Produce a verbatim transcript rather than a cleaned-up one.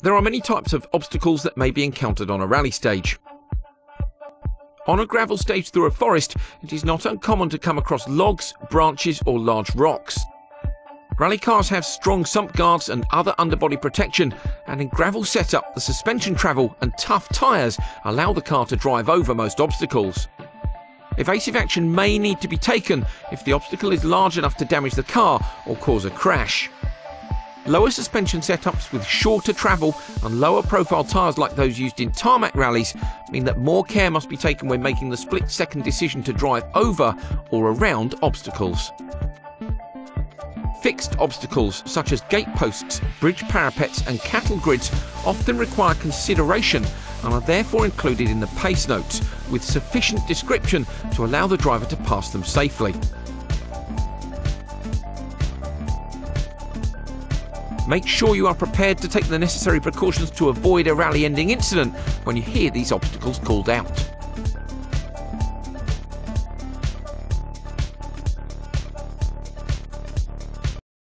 There are many types of obstacles that may be encountered on a rally stage. On a gravel stage through a forest, it is not uncommon to come across logs, branches or large rocks. Rally cars have strong sump guards and other underbody protection, and in gravel setup, the suspension travel and tough tyres allow the car to drive over most obstacles. Evasive action may need to be taken if the obstacle is large enough to damage the car or cause a crash. Lower suspension setups with shorter travel and lower profile tyres like those used in tarmac rallies mean that more care must be taken when making the split-second decision to drive over or around obstacles. Fixed obstacles such as gate posts, bridge parapets and cattle grids often require consideration and are therefore included in the pace notes with sufficient description to allow the driver to pass them safely. Make sure you are prepared to take the necessary precautions to avoid a rally-ending incident when you hear these obstacles called out.